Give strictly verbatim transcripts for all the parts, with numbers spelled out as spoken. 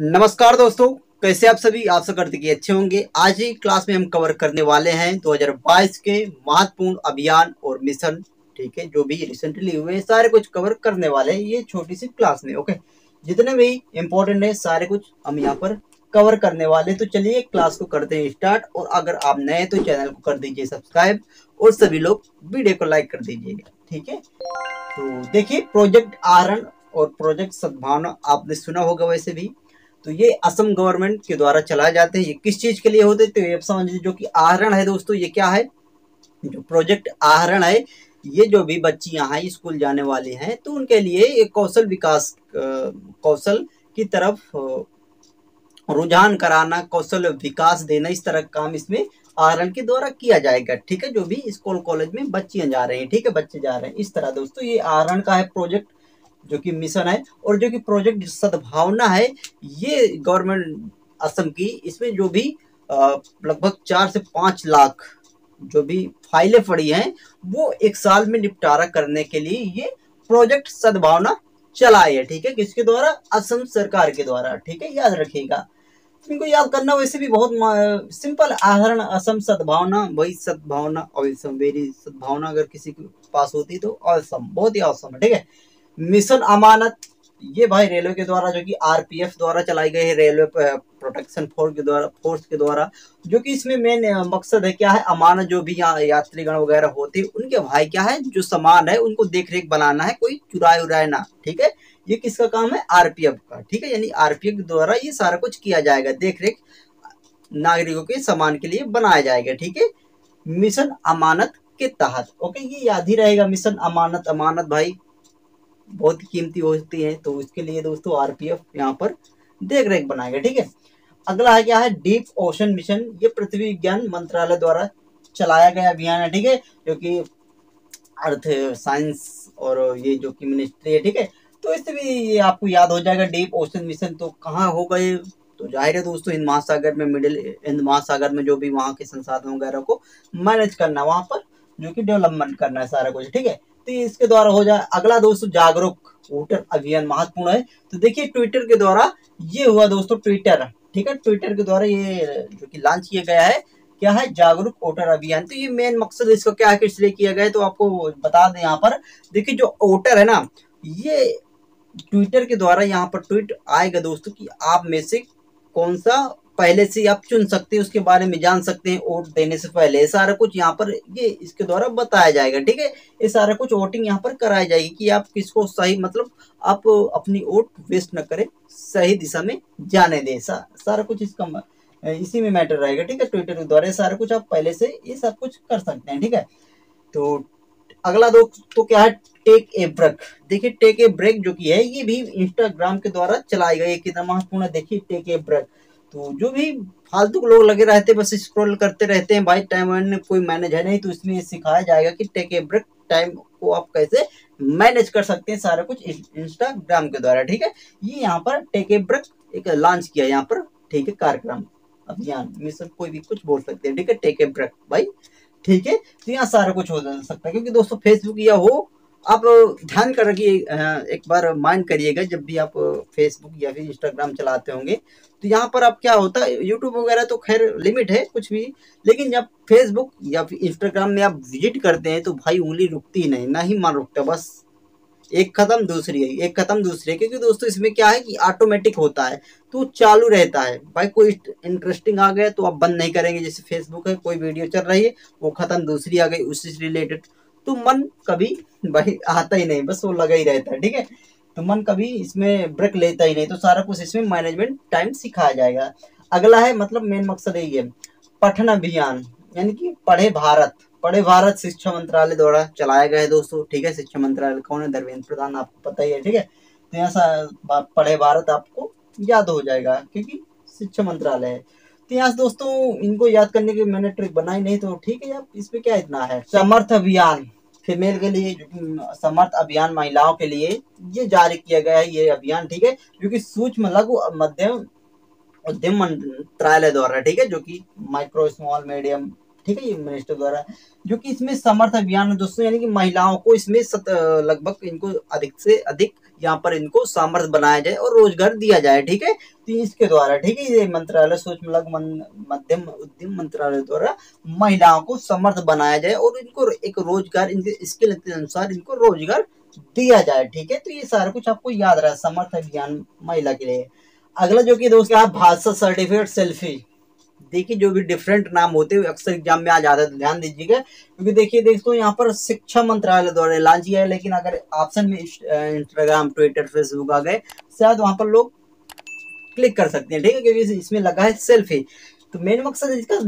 नमस्कार दोस्तों, कैसे आप सभी। आप सब करते कि अच्छे होंगे। आज की क्लास में हम कवर करने वाले हैं दो हज़ार बाईस के महत्वपूर्ण अभियान और मिशन, ठीक है, जो भी रिसेंटली हुए सारे कुछ कवर करने वाले हैं ये छोटी सी क्लास में। ओके, जितने भी इम्पोर्टेंट है सारे कुछ हम यहाँ पर कवर करने वाले। तो चलिए क्लास को करते हैं स्टार्ट। और अगर आप नए तो चैनल को कर दीजिए सब्सक्राइब और सभी लोग वीडियो को लाइक कर दीजिएगा, ठीक है। तो देखिए, प्रोजेक्ट आहरण और प्रोजेक्ट सद्भावना आपने सुना होगा वैसे भी। तो ये असम गवर्नमेंट के द्वारा चलाए जाते हैं। ये किस चीज़ के लिए होते हैं तो ये आप समझ लीजिए। जो कि आहरण है दोस्तों, ये क्या है, जो प्रोजेक्ट आहरण है, ये जो भी बच्चियां हैं स्कूल जाने वाली हैं तो उनके लिए एक कौशल विकास, कौशल की तरफ रुझान कराना, कौशल विकास देना, इस तरह का काम इसमें आहरण के द्वारा किया जाएगा, ठीक है। जो भी स्कूल कॉलेज में बच्चियाँ जा रही हैं, ठीक है, बच्चे जा रहे हैं, इस तरह दोस्तों ये आहरण का है प्रोजेक्ट, जो कि मिशन है। और जो कि प्रोजेक्ट सद्भावना है, ये गवर्नमेंट असम की, इसमें जो भी लगभग चार से पाँच लाख जो भी फाइलें पड़ी हैं वो एक साल में निपटारा करने के लिए ये प्रोजेक्ट सद्भावना चलाए है, ठीक है। किसके द्वारा, असम सरकार के द्वारा, ठीक है, याद रखिएगा। इनको याद करना वैसे भी बहुत सिंपल। आहरण, असम, सद्भावना, वही सद्भावना, असम, मेरी सद्भावना अगर किसी के पास होती तो असम, बहुत ही असम है, ठीक है। मिशन अमानत, ये भाई रेलवे के द्वारा, जो कि आरपीएफ द्वारा चलाई गई है, रेलवे प्रोटेक्शन फोर्स के द्वारा फोर्स के द्वारा जो कि इसमें मेन मकसद है क्या है, अमानत जो भी यहाँ यात्रीगण वगैरह होते हैं उनके भाई क्या है, जो सामान है उनको देख रेख बनाना है, कोई चुराए उराए ना, ठीक है। ये किसका काम है, आरपीएफ का, ठीक है। यानी आरपीएफ के द्वारा ये सारा कुछ किया जाएगा, देख रेख नागरिकों के सामान के लिए बनाया जाएगा, ठीक है, मिशन अमानत के तहत। ओके, ये याद ही रहेगा, मिशन अमानत। अमानत भाई बहुत कीमती होती है तो उसके लिए दोस्तों आरपीएफ यहाँ पर देख रेख बनाएगा, ठीक है। अगला है क्या है, डीप ओशन मिशन। ये पृथ्वी विज्ञान मंत्रालय द्वारा चलाया गया अभियान है, ठीक है, जो कि अर्थ साइंस और ये जो कि मिनिस्ट्री है, ठीक है। तो इससे भी ये आपको याद हो जाएगा, डीप ओशन मिशन। तो कहाँ होगा ये, तो जाहिर है दोस्तों हिंद महासागर में, मिडिल हिंद महासागर में जो भी वहाँ के संसाधन वगैरह को मैनेज करना, वहाँ पर जो कि डेवलपमेंट करना है सारा कुछ, ठीक है। तो इसके द्वारा हो जाए। अगला दोस्तों जागरूक वोटर अभियान महत्वपूर्ण है। तो देखिए ट्विटर के द्वारा ये हुआ दोस्तों, ट्विटर, ठीक है, ट्विटर के द्वारा ये जो कि लॉन्च किया गया है क्या है, जागरूक वोटर अभियान। तो ये मेन मकसद इसका क्या है, किस लिए किया गया है तो आपको बता दें। यहाँ पर देखिए जो वोटर है ना, ये ट्विटर के द्वारा यहाँ पर ट्वीट आएगा दोस्तों कि आप में से कौन सा पहले से आप चुन सकते हैं, उसके बारे में जान सकते हैं वोट देने से पहले, सारा कुछ यहाँ पर ये इसके द्वारा बताया जाएगा, ठीक है। ये सारा कुछ वोटिंग यहाँ पर कराई जाएगी कि आप किसको सही, मतलब आप अपनी वोट वेस्ट न करें, सही दिशा में जाने दें, सा, सारा कुछ इसका इसी में मैटर रहेगा, ठीक है। ट्विटर के द्वारा सारा कुछ आप पहले से ये सब कुछ कर सकते हैं, ठीक है। तो अगला दोस्तों क्या है, टेक ए ब्रेक। देखिए टेक ए ब्रेक जो कि है, ये भी इंस्टाग्राम के द्वारा चलाई गई, कितना महत्वपूर्ण है। देखिए टेक ए ब्रेक, तो जो भी फालतू लोग लगे रहते बस स्क्रॉल करते रहते हैं भाई, टाइम मैनेज कोई मैनेज है नहीं, तो इसमें सिखाया जाएगा कि टेक ए ब्रेक, टाइम को आप कैसे मैनेज कर सकते हैं, सारा कुछ इंस्टाग्राम के द्वारा, ठीक है। ये यहाँ पर टेक ए ब्रेक एक लॉन्च किया यहाँ पर, ठीक है, कार्यक्रम, अभियान, मिशन, कोई भी कुछ बोल सकते हैं, ठीक है, टेक ए ब्रेक भाई, ठीक है। तो यहाँ सारा कुछ हो सकता है, क्योंकि दोस्तों फेसबुक या हो, आप ध्यान कर रखिए, एक बार माइंड करिएगा जब भी आप फेसबुक या फिर इंस्टाग्राम चलाते होंगे तो यहाँ पर आप क्या होता है, यूट्यूब वगैरह तो खैर लिमिट है कुछ भी, लेकिन जब फेसबुक या फिर इंस्टाग्राम में आप विजिट करते हैं तो भाई उंगली रुकती ही नहीं, ना ही मन रुकता, बस एक खत्म दूसरी है, एक खत्म दूसरी है। क्योंकि दोस्तों इसमें क्या है कि ऑटोमेटिक होता है तो चालू रहता है भाई, कोई इंटरेस्टिंग आ गया तो आप बंद नहीं करेंगे। जैसे फेसबुक है, कोई वीडियो चल रही है वो खत्म, दूसरी आ गई उससे रिलेटेड, तो मन कभी भाई आता ही नहीं, बस वो लगा ही रहता है, ठीक है। तो मन कभी इसमें ब्रेक लेता ही नहीं, तो सारा कुछ इसमें मैनेजमेंट टाइम सिखाया जाएगा। अगला है, मतलब मेन मकसद यही है, पठन अभियान, यानी कि पढ़े भारत। पढ़े भारत शिक्षा मंत्रालय द्वारा चलाया गया है दोस्तों, ठीक है। शिक्षा मंत्रालय कौन है, धर्मेंद्र प्रधान, आपको पता ही है, ठीक है। तो यहाँ पढ़े भारत आपको याद हो जाएगा क्योंकि शिक्षा मंत्रालय है। तो यहाँ दोस्तों इनको याद करने की मैंने ट्रिक बनाई नहीं, तो ठीक है, इसमें क्या इतना है। समर्थ अभियान फीमेल के लिए, समर्थ अभियान महिलाओं के लिए ये जारी किया गया है ये अभियान, ठीक है, जो कि सूक्ष्म लघु मध्यम उद्यम मंत्रालय द्वारा, ठीक है, जो कि माइक्रो स्मॉल मीडियम, ठीक है, ये मिनिस्टर द्वारा, जो कि इसमें समर्थ अभियान है दोस्तों, यानी कि महिलाओं को इसमें लगभग इनको अधिक से अधिक यहाँ पर इनको सामर्थ्य बनाया जाए और रोजगार दिया जाए, ठीक है, तो इसके द्वारा, ठीक है, ये मंत्रालय सूक्ष्म मध्यम उद्यम मंत्रालय द्वारा महिलाओं को समर्थ बनाया जाए और इनको एक रोजगार, इनके स्किल के अनुसार इनको रोजगार दिया जाए, ठीक है। तो ये सारा कुछ आपको याद रहा, समर्थ अभियान महिला के लिए। अगला जो कि दोस्त यहाँ भाषा सर्टिफिकेट सेल्फी, देखिए जो भी डिफरेंट नाम होते हुए अक्सर एग्जाम में आ जाता है, तो ध्यान दीजिएगा, क्योंकि देखिए दोस्तों यहाँ पर शिक्षा मंत्रालय द्वारा लॉन्च किया है, लेकिन अगर ऑप्शन में इंस्टाग्राम, ट्विटर, फेसबुक आ गए शायद वहाँ पर लोग क्लिक कर सकते हैं, ठीक है, क्योंकि इसमें लगा है सेल्फी। तो मेन मकसद इसका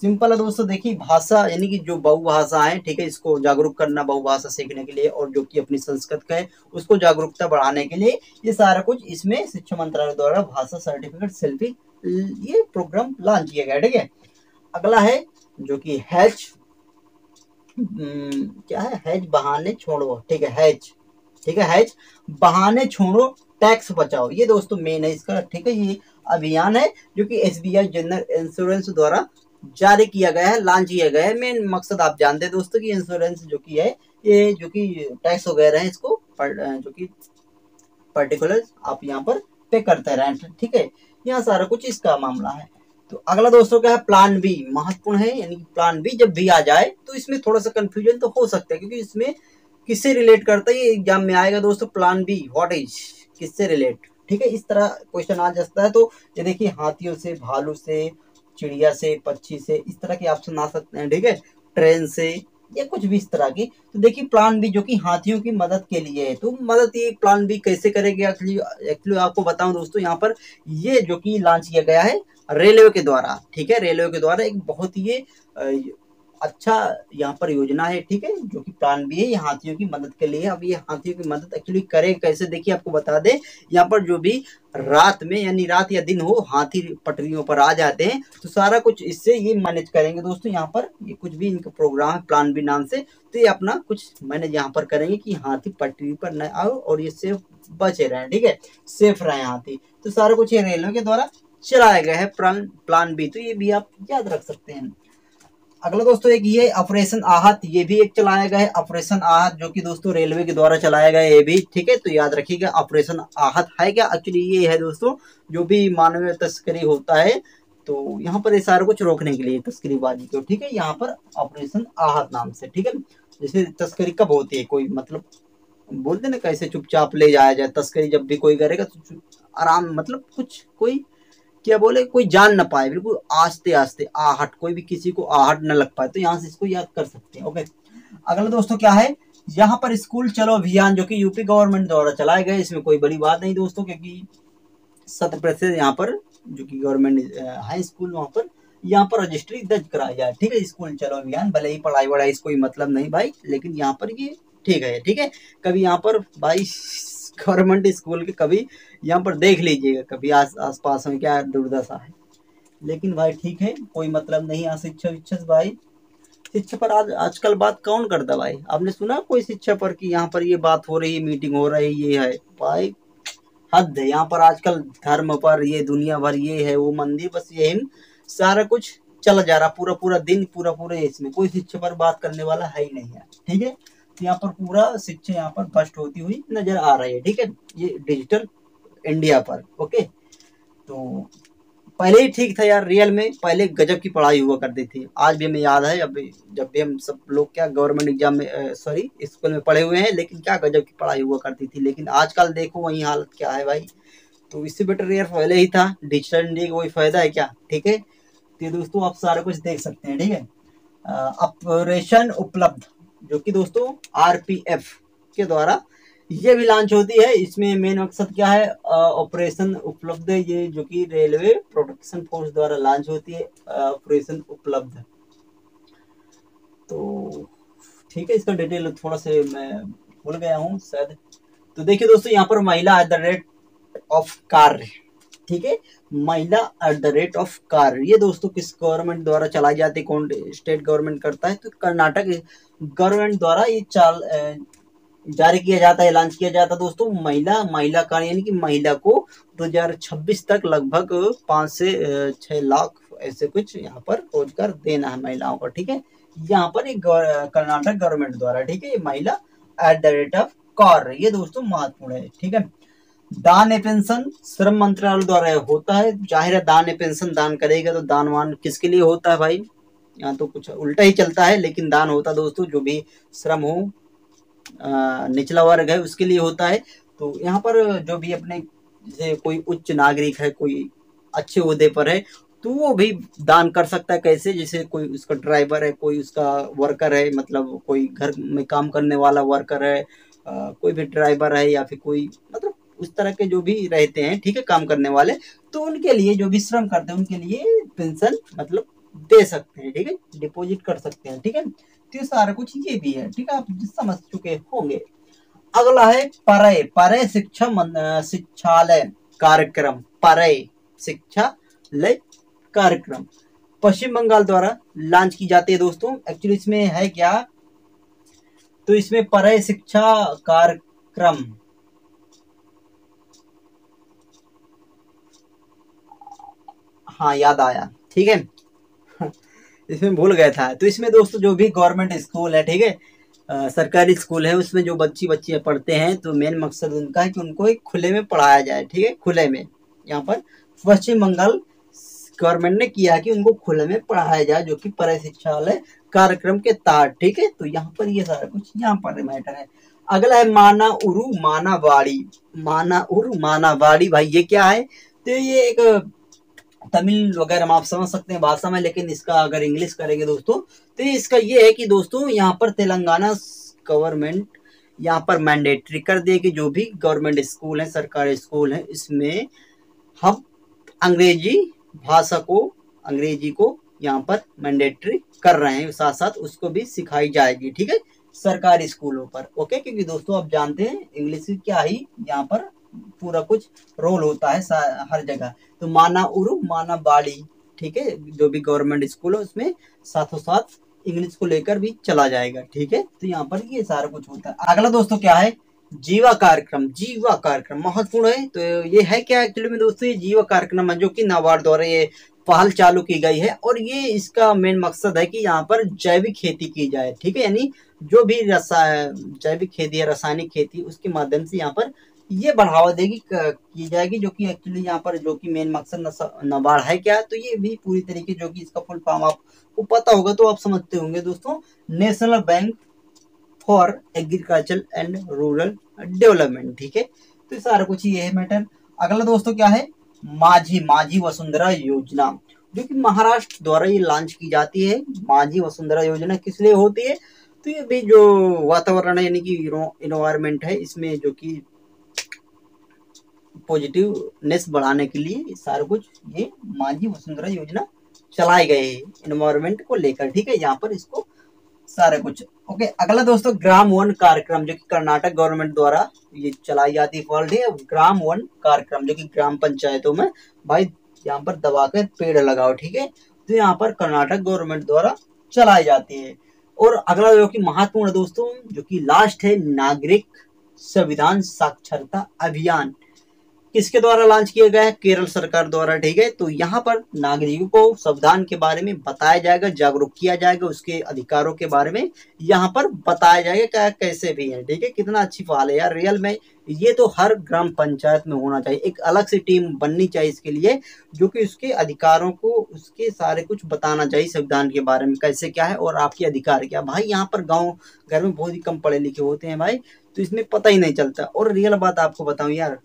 सिंपल है दोस्तों, देखिए भाषा यानी कि जो बहुभाषा है, ठीक है, इसको जागरूक करना, बहुभाषा सीखने के लिए, और जो कि अपनी संस्कृत का है उसको जागरूकता बढ़ाने के लिए ये सारा कुछ इसमें शिक्षा मंत्रालय द्वारा भाषा सर्टिफिकेट सेल्फी ये प्रोग्राम लॉन्च किया गया, ठीक है। अगला है जो कि हैज, क्या है, हैज बहाने छोड़ो, ठीक है, हैज, ठीक है, हैज बहाने छोड़ो टैक्स बचाओ, ये दोस्तों मेन है इसका, ठीक है, ये अभियान है जो कि एसबीआई जनरल इंश्योरेंस द्वारा जारी किया गया है, लॉन्च किया गया है। मेन मकसद आप जानते हैं दोस्तों कि इंश्योरेंस जो कि है ये जो कि टैक्स वगैरह है इसको पर, जो कि पर्टिकुलर आप यहाँ पर पे करते रहे, ठीक है, यहाँ सारा कुछ इसका मामला है। तो अगला दोस्तों क्या है, प्लान बी, महत्वपूर्ण है, यानी कि प्लान बी जब भी आ जाए तो इसमें थोड़ा सा कंफ्यूजन तो हो सकता है, क्योंकि इसमें किससे रिलेट करता है ये एग्जाम में आएगा दोस्तों, प्लान बी व्हाट इज, किससे रिलेट, ठीक है, इस तरह क्वेश्चन आ सकता है। तो ये देखिए हाथियों से, भालू से, चिड़िया से, पक्षी से, इस तरह के ऑप्शन आ सकते हैं, ठीक है, ट्रेन से, या कुछ भी इस तरह की। तो देखिए प्लान बी जो कि हाथियों की मदद के लिए है, तो मदद ये प्लान बी कैसे करेगी एक्चुअली, एक्चुअली आपको बताऊं दोस्तों, यहाँ पर ये जो कि लॉन्च किया गया है रेलवे के द्वारा, ठीक है, रेलवे के द्वारा एक बहुत ही ये अच्छा यहाँ पर योजना है, ठीक है, जो कि प्लान बी है, ये हाथियों की मदद के लिए। अब ये हाथियों की मदद एक्चुअली करे कैसे, देखिए आपको बता दें, यहाँ पर जो भी रात में यानी रात या दिन हो हाथी पटरियों पर आ जाते हैं, तो सारा कुछ इससे ये मैनेज करेंगे दोस्तों। यहाँ पर ये कुछ भी इनका प्रोग्राम है प्लान बी नाम से, तो ये अपना कुछ मैनेज यहाँ पर करेंगे कि हाथी पटरी पर न आओ और ये सेफ बचे रहें, ठीक है, सेफ रहें हाथी। तो सारा कुछ ये रेलवे के द्वारा चलाया गया है प्लान बी, तो ये भी आप याद रख सकते हैं। अगला दोस्तों एक ये ऑपरेशन आहत, ये भी एक चलाया गया है, ऑपरेशन आहत जो कि दोस्तों रेलवे के द्वारा चलाया गया है ये भी, ठीक है, तो याद रखिएगा ऑपरेशन आहत है क्या एक्चुअली, ये है दोस्तों जो भी मानवीय तस्करी होता है, तो यहाँ पर ये सारा कुछ रोकने के लिए तस्करीबाजी को, ठीक है, यहाँ पर ऑपरेशन आहत नाम से, ठीक है। जैसे तस्करी कब होती है, कोई मतलब बोलते ना कैसे चुपचाप ले जाया जाए, तस्करी जब भी कोई करेगा तो आराम, मतलब कुछ कोई क्या बोले, कोई जान ना पाए, बिल्कुल आस्ते आस्ते, आहट, कोई भी किसी को आहट न लग पाए, तो यहाँ से इसको याद कर सकते हैं, ओके। अगला दोस्तों क्या है, यहाँ पर स्कूल चलो अभियान जो कि यूपी गवर्नमेंट द्वारा चलाए गए, इसमें कोई बड़ी बात नहीं दोस्तों, क्योंकि शत प्रतिशत यहाँ पर जो कि गवर्नमेंट हाई स्कूल वहाँ पर यहाँ पर रजिस्ट्री दर्ज कराया जाए, ठीक है। स्कूल चलो अभियान, भले ही पढ़ाई वढ़ाई इसको ही मतलब नहीं भाई, लेकिन यहाँ पर ये ठीक है, ठीक है, कभी यहाँ पर भाई गवर्नमेंट स्कूल के कभी यहाँ पर देख लीजिएगा, कभी आस आस पास में क्या दुर्दशा है, लेकिन भाई ठीक है, कोई मतलब नहीं। यहाँ शिक्षा विच्छा भाई, शिक्षा पर आज आजकल बात कौन करता भाई, आपने सुना कोई शिक्षा पर कि यहाँ पर ये बात हो रही है, मीटिंग हो रही है, ये है भाई हद है। यहाँ पर आजकल धर्म पर ये दुनिया भर ये है वो मंदिर, बस ये सारा कुछ चला जा रहा, पूरा पूरा दिन पूरा पूरा इसमें कोई शिक्षा पर बात करने वाला है ही नहीं है, ठीक है। यहाँ पर पूरा शिक्षा यहाँ पर भ्रष्ट होती हुई नजर आ रही है, ठीक है, ये डिजिटल इंडिया पर, ओके। तो पहले ही ठीक था यार, रियल में पहले गजब की पढ़ाई हुआ करती थी, आज भी हमें याद है, अब जब भी हम सब लोग क्या गवर्नमेंट एग्जाम में सॉरी स्कूल में पढ़े हुए हैं, लेकिन क्या गजब की पढ़ाई हुआ करती थी, लेकिन आजकल देखो वही हालत क्या है भाई। तो इससे बेटर यार पहले ही था, डिजिटल इंडिया का कोई फायदा है क्या, ठीक है। तो दोस्तों आप सारा कुछ देख सकते हैं, ठीक है। ऑपरेशन उपलब्ध जो कि दोस्तों आरपीएफ के द्वारा ये भी लॉन्च होती है, इसमें मेन मकसद क्या है, ऑपरेशन उपलब्ध, ये जो कि रेलवे प्रोटेक्शन फोर्स द्वारा लॉन्च होती है ऑपरेशन उपलब्ध। तो ठीक है, इसका डिटेल थोड़ा से मैं भूल गया हूँ शायद। तो देखिए दोस्तों यहाँ पर महिला at the rate of car, ठीक है, महिला at the rate of car, ये दोस्तों किस गवर्नमेंट द्वारा चलाई जाती है, कौन स्टेट गवर्नमेंट करता है, तो कर्नाटक गवर्नमेंट द्वारा ये चाल जारी किया जाता है, लॉन्च किया जाता है दोस्तों। महिला महिला कार यानी कि महिला को दो हज़ार छब्बीस तक लगभग पाँच से छः लाख ऐसे कुछ यहाँ पर खोज कर देना है महिलाओं को, ठीक है। यहाँ पर एक कर्नाटक गवर्नमेंट द्वारा, ठीक है, महिला at the rate of car, ये दोस्तों महत्वपूर्ण है, ठीक है। दान ए पेंशन श्रम मंत्रालय द्वारा होता है, जाहिर है दान ए पेंशन दान करेगा तो दान वान किसके लिए होता है भाई, यहाँ तो कुछ उल्टा ही चलता है, लेकिन दान होता दोस्तों जो भी श्रम हो, निचला वर्ग है उसके लिए होता है। तो यहाँ पर जो भी अपने जैसे कोई उच्च नागरिक है, कोई अच्छे ओहदे पर है, तो वो भी दान कर सकता है। कैसे, जैसे कोई उसका ड्राइवर है, कोई उसका वर्कर है, मतलब कोई घर में काम करने वाला वर्कर है, आ, कोई भी ड्राइवर है, या फिर कोई मतलब उस तरह के जो भी रहते हैं, ठीक है, काम करने वाले, तो उनके लिए जो भी श्रम करते हैं उनके लिए पेंशन मतलब दे सकते हैं, ठीक है, डिपॉजिट कर सकते हैं, ठीक है। तो ये सारा कुछ ये भी है, ठीक है, आप समझ चुके होंगे। अगला है परय परय शिक्षा शिक्षालय कार्यक्रम, परय शिक्षालय कार्यक्रम पश्चिम बंगाल द्वारा लॉन्च की जाती है दोस्तों। एक्चुअली इसमें है क्या, तो इसमें परय शिक्षा कार्यक्रम, हाँ याद आया, ठीक है, इसमें भूल गया था। तो इसमें दोस्तों जो भी गवर्नमेंट स्कूल है, ठीक है, सरकारी स्कूल है, उसमें जो बच्ची बच्चे पढ़ते हैं, तो मेन मकसद उनका है कि उनको एक खुले में पढ़ाया जाए, ठीक है, खुले में। यहाँ पर पश्चिम बंगाल गवर्नमेंट ने किया कि उनको खुले में पढ़ाया जाए, जो कि परय शिक्षालय कार्यक्रम के तहत, ठीक है। तो यहाँ पर ये सारा कुछ यहाँ पर मैटर है। अगला है माना उरू मानावाड़ी, माना उरू मानावाड़ी, भाई ये क्या है, तो ये एक तमिल वगैरह आप समझ सकते हैं भाषा में, लेकिन इसका अगर इंग्लिश करेंगे दोस्तों तो इसका ये है कि दोस्तों यहाँ पर तेलंगाना गवर्नमेंट यहाँ पर मैंडेटरी कर दिया कि जो भी गवर्नमेंट स्कूल है, सरकारी स्कूल है, इसमें हम अंग्रेजी भाषा को, अंग्रेजी को यहाँ पर मैंडेटरी कर रहे हैं, साथ साथ उसको भी सिखाई जाएगी, ठीक है, सरकारी स्कूलों पर, ओके। क्योंकि दोस्तों आप जानते हैं इंग्लिश की क्या ही यहाँ पर पूरा कुछ रोल होता है हर जगह। तो माना उरु माना बाड़ी, ठीक है, जो भी गवर्नमेंट स्कूल है उसमें साथों साथ इंग्लिश को लेकर भी चला जाएगा, ठीक है। तो यहाँ पर ये सारा कुछ होता है। अगला दोस्तों क्या है, जीवा कार्यक्रम, जीवा कार्यक्रम महत्वपूर्ण है। तो ये है क्या एक्चुअली में दोस्तों, ये जीवा कार्यक्रम है जो कि नाबार्ड द्वारा ये पहल चालू की गई है, और ये इसका मेन मकसद है कि यहाँ पर जैविक खेती की जाए, ठीक है, यानी जो भी जैविक खेती है, रासायनिक खेती, उसके माध्यम से यहाँ पर ये बढ़ावा देगी की जाएगी, जो कि एक्चुअली यहाँ पर जो कि मेन मकसद नाबार्ड है क्या, तो ये भी पूरी तरीके जो कि इसका फुल फॉर्म आपको पता होगा तो आप समझते होंगे दोस्तों, national bank for agriculture and rural development, ठीक है। तो सारा कुछ ये है मैटर। अगला दोस्तों क्या है, माझी माझी वसुंधरा योजना, जो कि महाराष्ट्र द्वारा ये लॉन्च की जाती है। माझी वसुंधरा योजना किस लिए होती है, तो ये भी जो वातावरण है, यानी कि इन्वायरमेंट है, इसमें जो कि पॉजिटिवनेस बढ़ाने के लिए सारा कुछ ये माझी वसुंधरा योजना चलाई गई है इन्वायरमेंट को लेकर, ठीक है, यहाँ पर इसको सारा कुछ, ओके। अगला दोस्तों ग्राम वन कार्यक्रम, जो कि कर्नाटक गवर्नमेंट द्वारा ये चलाई जाती है। ग्राम वन कार्यक्रम जो कि ग्राम पंचायतों में भाई यहाँ पर दबा कर पेड़ लगाओ, ठीक है, तो यहाँ पर कर्नाटक गवर्नमेंट द्वारा चलाई जाती है। और अगला जो कि महत्वपूर्ण दोस्तों जो कि लास्ट है, नागरिक संविधान साक्षरता अभियान, किसके द्वारा लॉन्च किया गया है, केरल सरकार द्वारा, ठीक है। तो यहाँ पर नागरिकों को संविधान के बारे में बताया जाएगा, जागरूक किया जाएगा, उसके अधिकारों के बारे में यहाँ पर बताया जाएगा क्या कैसे भी है, ठीक है। कितना अच्छी पहल है यार, रियल में ये तो हर ग्राम पंचायत में होना चाहिए, एक अलग से टीम बननी चाहिए इसके लिए, जो कि उसके अधिकारों को, उसके सारे कुछ बताना चाहिए संविधान के बारे में, कैसे क्या है और आपके अधिकार क्या। भाई यहाँ पर गाँव घर में बहुत ही कम पढ़े लिखे होते हैं भाई, तो इसमें पता ही नहीं चलता। और रियल बात आपको बताऊँ यार,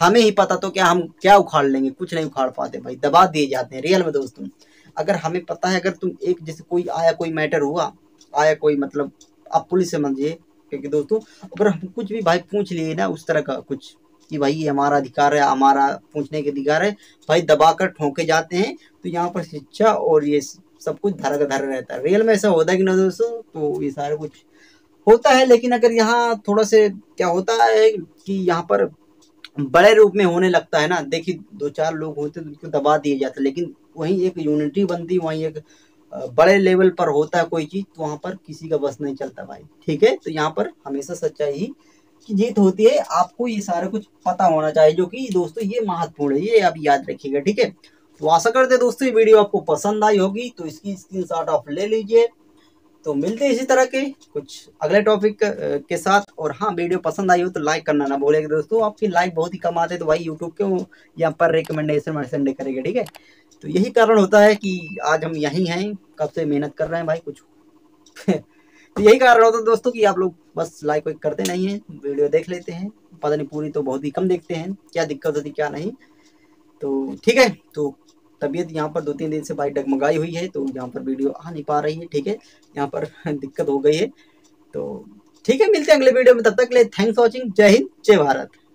हमें ही पता तो क्या हम क्या उखाड़ लेंगे, कुछ नहीं उखाड़ पाते भाई, दबा दिए जाते हैं रियल में दोस्तों। अगर हमें पता है, अगर तुम एक जैसे कोई आया, कोई मैटर हुआ, आया कोई मतलब आप पुलिस समझिए, क्योंकि दोस्तों अगर हम कुछ भी भाई पूछ लिए ना उस तरह का कुछ कि भाई ये हमारा अधिकार है, हमारा पूछने के अधिकार है, भाई दबा कर ठोंके जाते हैं। तो यहाँ पर शिक्षा और ये सब कुछ धरा का धरा रहता है, रियल में ऐसा होता है कि ना दोस्तों, तो ये सारा कुछ होता है। लेकिन अगर यहाँ थोड़ा से क्या होता है कि यहाँ पर बड़े रूप में होने लगता है ना, देखिए दो चार लोग होते तो उनको दबा दिए जाते, लेकिन वहीं एक यूनिटी बनती, वहीं एक बड़े लेवल पर होता है कोई चीज़, तो वहाँ पर किसी का बस नहीं चलता भाई, ठीक है। तो यहाँ पर हमेशा सच्चाई ही की जीत होती है, आपको ये सारा कुछ पता होना चाहिए, जो कि दोस्तों ये महत्वपूर्ण है, ये आप याद रखिएगा, ठीक है। तो आशा करते हैं दोस्तों ये वीडियो आपको पसंद आई होगी, तो इसकी स्क्रीनशॉट आप ले लीजिए। तो मिलते हैं इसी तरह के कुछ अगले टॉपिक के साथ। और हाँ, वीडियो पसंद आई हो तो लाइक करना ना भूलेगा दोस्तों, आपकी लाइक बहुत ही कम आते तो भाई यूट्यूब क्यों यहाँ पर रिकमेंडेशन वर्सेंडे करेंगे, ठीक है। तो यही कारण होता है कि आज हम यहीं हैं, कब से मेहनत कर रहे हैं भाई कुछ तो यही कारण होता है दोस्तों कि आप लोग बस लाइक वाइक करते नहीं हैं, वीडियो देख लेते हैं, पता नहीं पूरी तो बहुत ही कम देखते हैं, क्या दिक्कत होती क्या नहीं। तो ठीक है, तो तबीयत यहाँ पर दो तीन दिन से भाई डगमगाई हुई है, तो यहाँ पर वीडियो आ नहीं पा रही है, ठीक है, यहाँ पर दिक्कत हो गई है। तो ठीक है, मिलते हैं अगले वीडियो में, तब तक के लिए थैंक्स फॉर वॉचिंग, जय हिंद जय भारत।